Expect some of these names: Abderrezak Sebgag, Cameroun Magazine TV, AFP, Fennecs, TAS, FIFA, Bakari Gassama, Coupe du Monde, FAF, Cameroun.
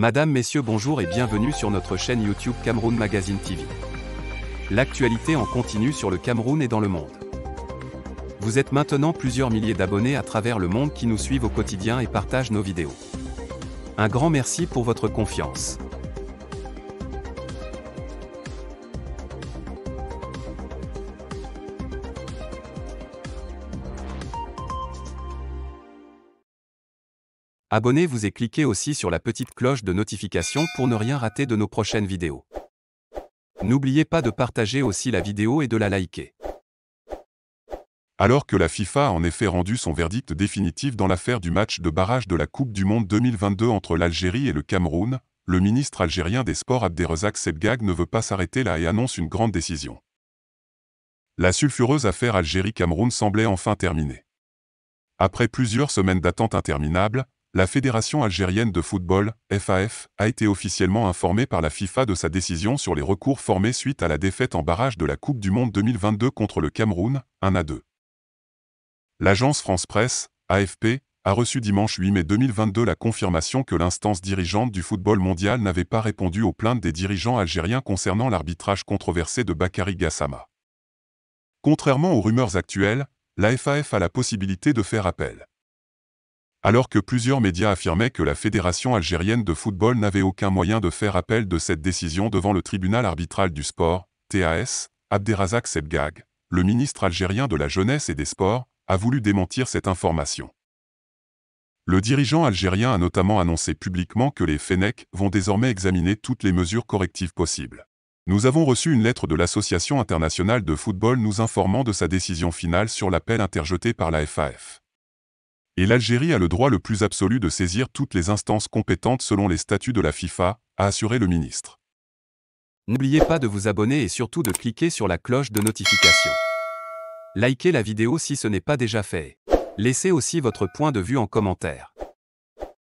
Madame, messieurs, bonjour et bienvenue sur notre chaîne YouTube Cameroun Magazine TV. L'actualité en continu sur le Cameroun et dans le monde. Vous êtes maintenant plusieurs milliers d'abonnés à travers le monde qui nous suivent au quotidien et partagent nos vidéos. Un grand merci pour votre confiance. Abonnez-vous et cliquez aussi sur la petite cloche de notification pour ne rien rater de nos prochaines vidéos. N'oubliez pas de partager aussi la vidéo et de la liker. Alors que la FIFA a en effet rendu son verdict définitif dans l'affaire du match de barrage de la Coupe du Monde 2022 entre l'Algérie et le Cameroun, le ministre algérien des Sports Abderrezak Sebgag ne veut pas s'arrêter là et annonce une grande décision. La sulfureuse affaire Algérie-Cameroun semblait enfin terminée. Après plusieurs semaines d'attente interminables, la Fédération algérienne de football, FAF, a été officiellement informée par la FIFA de sa décision sur les recours formés suite à la défaite en barrage de la Coupe du Monde 2022 contre le Cameroun, 1-2. L'agence France-Presse, AFP, a reçu dimanche 8 mai 2022 la confirmation que l'instance dirigeante du football mondial n'avait pas répondu aux plaintes des dirigeants algériens concernant l'arbitrage controversé de Bakari Gassama. Contrairement aux rumeurs actuelles, la FAF a la possibilité de faire appel. Alors que plusieurs médias affirmaient que la Fédération algérienne de football n'avait aucun moyen de faire appel de cette décision devant le tribunal arbitral du sport, TAS, Abderrezak Sebgag, le ministre algérien de la Jeunesse et des Sports, a voulu démentir cette information. Le dirigeant algérien a notamment annoncé publiquement que les Fennecs vont désormais examiner toutes les mesures correctives possibles. Nous avons reçu une lettre de l'Association internationale de football nous informant de sa décision finale sur l'appel interjeté par la FAF. Et l'Algérie a le droit le plus absolu de saisir toutes les instances compétentes selon les statuts de la FIFA, a assuré le ministre. N'oubliez pas de vous abonner et surtout de cliquer sur la cloche de notification. Likez la vidéo si ce n'est pas déjà fait. Laissez aussi votre point de vue en commentaire.